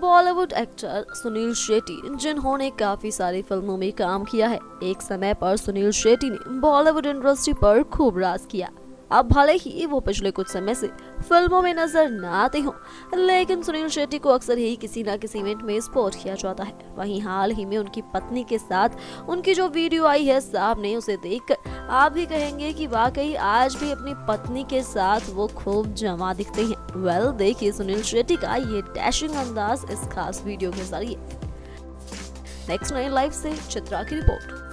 Bollywood actor Sunil Shetty, जिन्होंने काफी सारी फिल्मों में काम किया है। एक समय पर सुनील शेट्टी ने बॉलीवुड इंडस्ट्री पर खूब राज किया। अब भले ही वो पिछले कुछ समय से फिल्मों में नजर न आते हों, लेकिन सुनील शेट्टी को अक्सर ही किसी न किसी इवेंट में स्पॉट किया जाता है। वहीं हाल ही में उनकी पत्नी के साथ उनकी जो वीडियो आई है सामने, उसे देखकर आप भी कहेंगे कि वाकई आज भी अपनी पत्नी के साथ वो खूब जमा दिखते हैं। वेल, देखिए सुनील शेट्टी का ये डैशिंग अंदाज इस खास वीडियो के जरिए। नेक्स्ट 9 लाइव से चित्रा की रिपोर्ट।